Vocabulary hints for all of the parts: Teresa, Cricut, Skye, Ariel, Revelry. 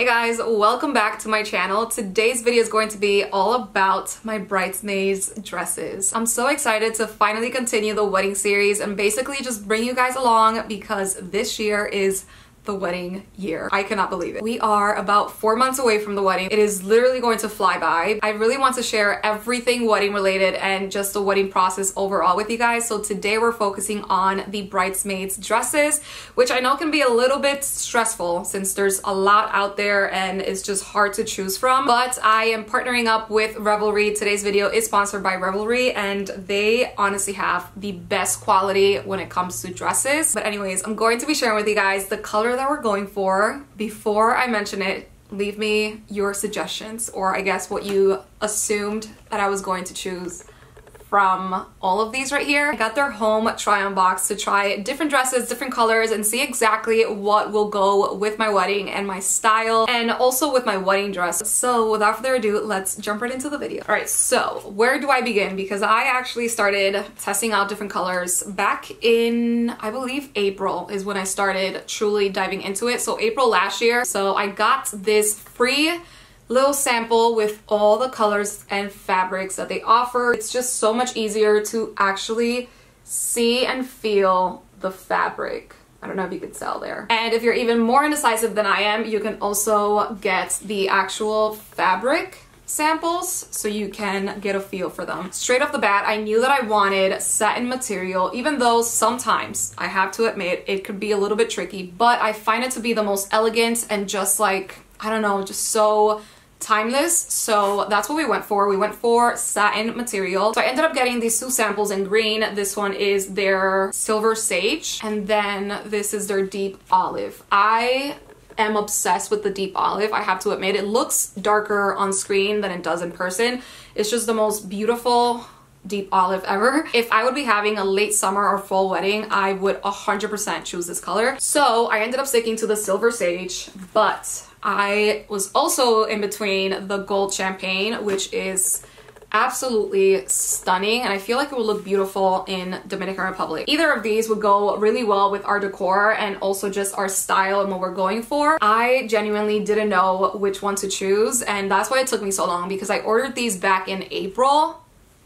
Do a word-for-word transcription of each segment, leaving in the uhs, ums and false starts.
Hey guys, welcome back to my channel. Today's video is going to be all about my bridesmaids dresses. I'm so excited to finally continue the wedding series and basically just bring you guys along because this year is the wedding year. I cannot believe it. We are about four months away from the wedding. It is literally going to fly by. I really want to share everything wedding related and just the wedding process overall with you guys. So today we're focusing on the bridesmaids dresses, which I know can be a little bit stressful since there's a lot out there and it's just hard to choose from. But I am partnering up with Revelry. Today's video is sponsored by Revelry and they honestly have the best quality when it comes to dresses. But anyways, I'm going to be sharing with you guys the color that we're going for. Before I mention it, leave me your suggestions, or I guess what you assumed that I was going to choose from all of these right here. I got their home try-on box to try different dresses, different colors, and see exactly what will go with my wedding and my style, and also with my wedding dress. So without further ado, let's jump right into the video. All right, so where do I begin? Because I actually started testing out different colors back in, I believe, April is when I started truly diving into it. So April last year. So I got this free little sample with all the colors and fabrics that they offer. It's just so much easier to actually see and feel the fabric. I don't know if you could tell there. And if you're even more indecisive than I am, you can also get the actual fabric samples so you can get a feel for them. Straight off the bat, I knew that I wanted satin material, even though sometimes, I have to admit, it could be a little bit tricky, but I find it to be the most elegant and just like, I don't know, just so timeless. So that's what we went for. We went for satin material. So I ended up getting these two samples in green. This one is their silver sage, and then this is their deep olive. I am obsessed with the deep olive, I have to admit. It looks darker on screen than it does in person. It's just the most beautiful deep olive ever. If I would be having a late summer or fall wedding, I would one hundred percent choose this color. So I ended up sticking to the silver sage, but I was also in between the gold champagne, which is absolutely stunning, and I feel like it would look beautiful in Dominican Republic. Either of these would go really well with our decor and also just our style and what we're going for. I genuinely didn't know which one to choose, and that's why it took me so long, because I ordered these back in April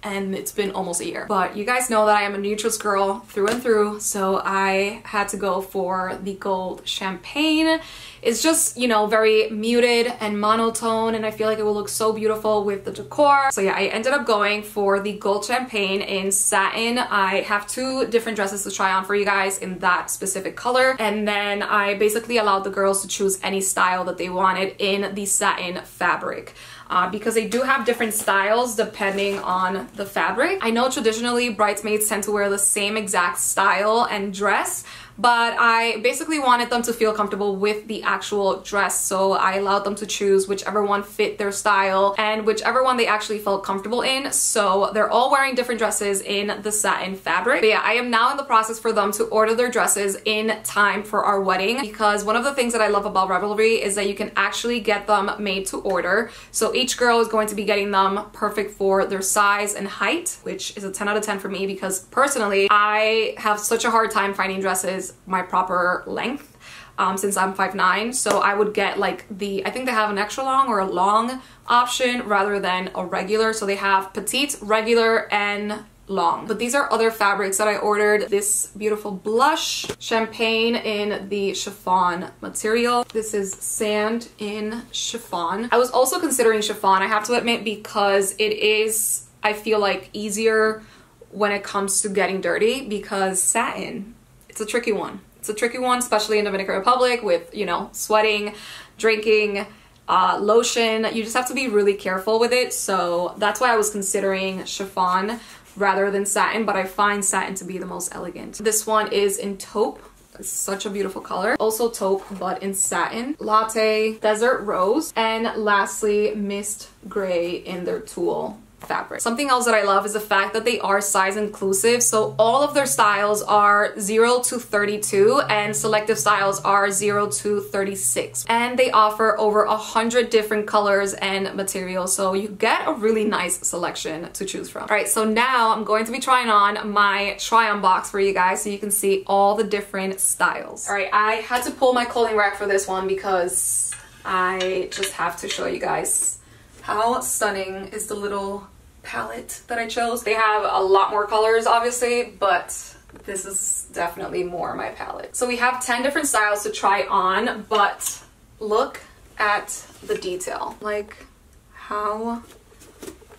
and it's been almost a year. But you guys know that I am a neutrals girl through and through, so I had to go for the gold champagne. It's just, you know, very muted and monotone, and I feel like it will look so beautiful with the decor. So yeah, I ended up going for the gold champagne in satin. I have two different dresses to try on for you guys in that specific color, and then I basically allowed the girls to choose any style that they wanted in the satin fabric. Uh, because they do have different styles depending on the fabric. I know traditionally bridesmaids tend to wear the same exact style and dress, but I basically wanted them to feel comfortable with the actual dress, so I allowed them to choose whichever one fit their style and whichever one they actually felt comfortable in. So they're all wearing different dresses in the satin fabric. But yeah, I am now in the process for them to order their dresses in time for our wedding, because one of the things that I love about Revelry is that you can actually get them made to order. So each girl is going to be getting them perfect for their size and height, which is a ten out of ten for me, because personally I have such a hard time finding dresses my proper length um, since I'm five nine, so I would get like the, I think they have an extra long or a long option rather than a regular. So they have petite, regular, and long. But these are other fabrics that I ordered. This beautiful blush champagne in the chiffon material. This is sand in chiffon. I was also considering chiffon, I have to admit, because it is, I feel like, easier when it comes to getting dirty, because satin, It's a tricky one. It's a tricky one, especially in Dominican Republic with, you know, sweating, drinking, uh, lotion. You just have to be really careful with it. So that's why I was considering chiffon rather than satin, but I find satin to be the most elegant. This one is in taupe. It's such a beautiful color. Also taupe, but in satin. Latte, desert rose, and lastly, mist gray in their tulle fabric. Something else that I love is the fact that they are size inclusive, so all of their styles are zero to thirty-two and selective styles are zero to thirty-six, and they offer over a hundred different colors and materials, so you get a really nice selection to choose from. All right, so now I'm going to be trying on my try-on box for you guys so you can see all the different styles. All right, I had to pull my clothing rack for this one because I just have to show you guys how stunning is the little palette that I chose. They have a lot more colors, obviously, but this is definitely more my palette. So we have ten different styles to try on, but look at the detail. Like, how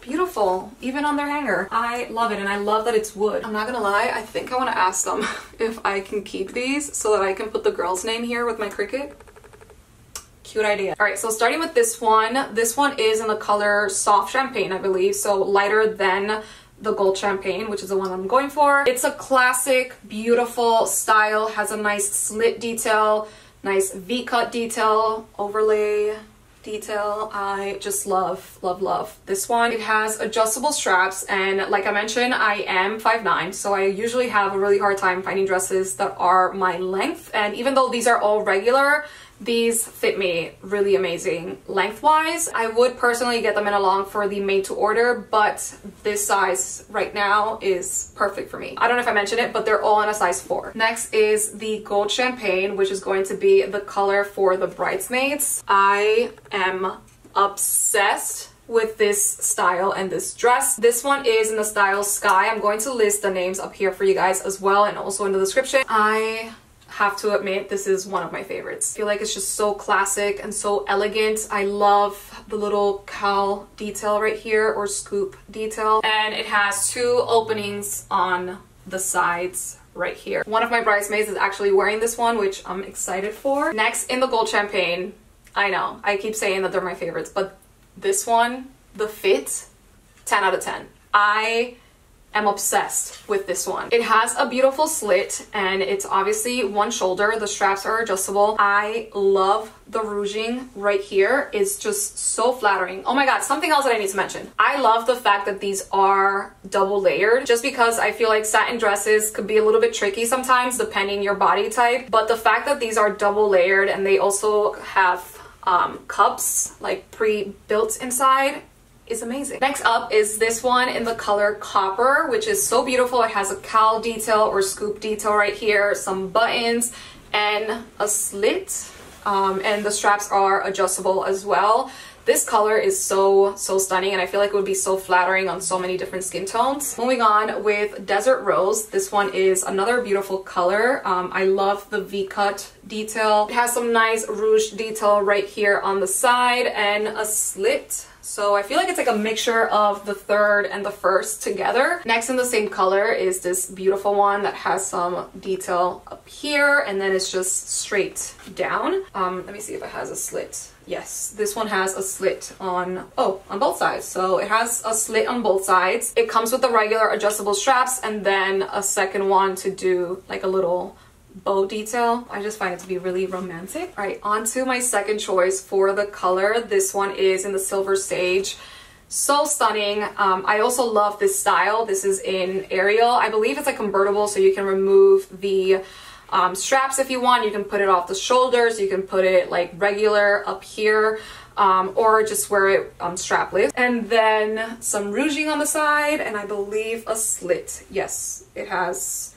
beautiful, even on their hanger. I love it, and I love that it's wood. I'm not gonna lie, I think I want to ask them if I can keep these so that I can put the girl's name here with my Cricut. Cute idea. All right, so starting with this one, this one is in the color soft champagne, I believe, so lighter than the gold champagne, which is the one I'm going for. It's a classic, beautiful style, has a nice slit detail, nice V-cut detail, overlay detail. I just love, love, love this one. It has adjustable straps, and like I mentioned, I am five nine, so I usually have a really hard time finding dresses that are my length, and even though these are all regular, these fit me really amazing lengthwise. I would personally get them in a long for the made to order, but this size right now is perfect for me. I don't know if I mentioned it, but they're all in a size four. Next is the gold champagne, which is going to be the color for the bridesmaids. I am obsessed with this style and this dress. This one is in the style Sky. I'm going to list the names up here for you guys as well, and also in the description. I have to admit, this is one of my favorites. I feel like it's just so classic and so elegant. I love the little cowl detail right here, or scoop detail, and it has two openings on the sides right here. One of my bridesmaids is actually wearing this one, which I'm excited for. Next, in the gold champagne, I know I keep saying that they're my favorites, but this one, the fit, ten out of ten. I I'm obsessed with this one. It has a beautiful slit, and it's obviously one shoulder. The straps are adjustable. I love the rouging right here. It's just so flattering. Oh my god, something else that I need to mention. I love the fact that these are double layered, just because I feel like satin dresses could be a little bit tricky sometimes depending your body type. But the fact that these are double layered, and they also have um, cups like pre-built inside, is amazing. Next up is this one in the color copper, which is so beautiful. It has a cowl detail or scoop detail right here, some buttons, and a slit, um, and the straps are adjustable as well. This color is so, so stunning, and I feel like it would be so flattering on so many different skin tones. Moving on with Desert Rose. This one is another beautiful color. Um, I love the V-cut detail. It has some nice rouge detail right here on the side, and a slit. So I feel like it's like a mixture of the third and the first together. Next, in the same color, is this beautiful one that has some detail up here, and then it's just straight down. Um, let me see if it has a slit. Yes, this one has a slit on, oh, on both sides. So it has a slit on both sides. It comes with the regular adjustable straps, and then a second one to do like a little bow detail. I just find it to be really romantic. All right, on to my second choice for the color. This one is in the Silver Sage. So stunning. Um, I also love this style. This is in Ariel. I believe it's a convertible, so you can remove the um, straps if you want. You can put it off the shoulders. You can put it like regular up here, um, or just wear it um, strapless. And then some rouging on the side, and I believe a slit. Yes, it has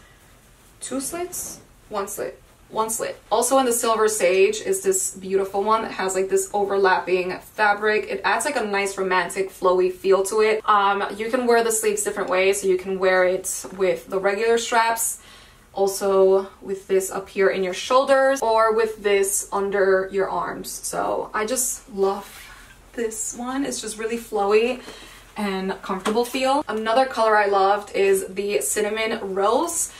two slits. One slit. One slit. Also in the Silver Sage is this beautiful one that has like this overlapping fabric. It adds like a nice romantic flowy feel to it. Um, you can wear the sleeves different ways, so you can wear it with the regular straps, also with this up here in your shoulders, or with this under your arms. So I just love this one. It's just really flowy and comfortable feel. Another color I loved is the Cinnamon Rose.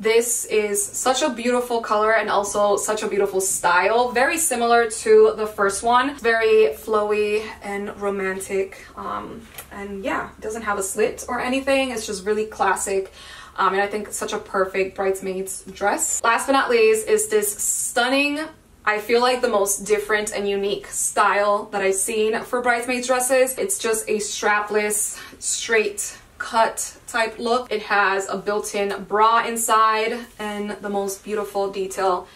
This is such a beautiful color, and also such a beautiful style. Very similar to the first one. Very flowy and romantic. Um, and yeah, it doesn't have a slit or anything. It's just really classic. Um, and I think such a perfect bridesmaid's dress. Last but not least is this stunning, I feel like the most different and unique style that I've seen for bridesmaids dresses. It's just a strapless, straight cut type look. It has a built-in bra inside, and the most beautiful detail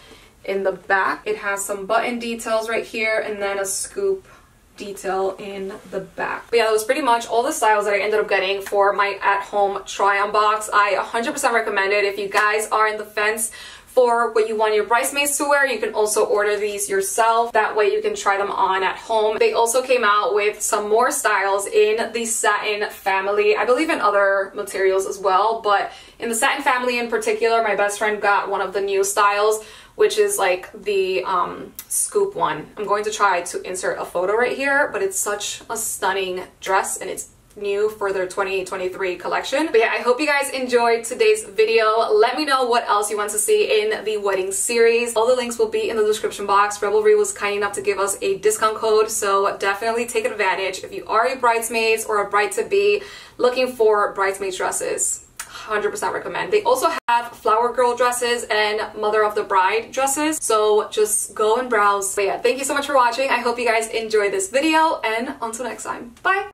in the back. It has some button details right here, and then a scoop detail in the back. But yeah, that was pretty much all the styles that I ended up getting for my at-home try-on box. I one hundred percent recommend it. If you guys are on the fence for what you want your bridesmaids to wear. You can also order these yourself. That way you can try them on at home. They also came out with some more styles in the satin family. I believe in other materials as well, but in the satin family in particular, my best friend got one of the new styles, which is like the um, scoop one. I'm going to try to insert a photo right here, but it's such a stunning dress and it's new for their twenty twenty-three collection. But yeah, I hope you guys enjoyed today's video. Let me know what else you want to see in the wedding series. All the links will be in the description box. Revelry was kind enough to give us a discount code, so definitely take advantage if you are a bridesmaids or a bride-to-be looking for bridesmaid dresses. one hundred percent recommend. They also have flower girl dresses and mother of the bride dresses, so just go and browse. But yeah, thank you so much for watching. I hope you guys enjoyed this video, and until next time, bye!